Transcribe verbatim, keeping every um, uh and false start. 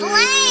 Blame!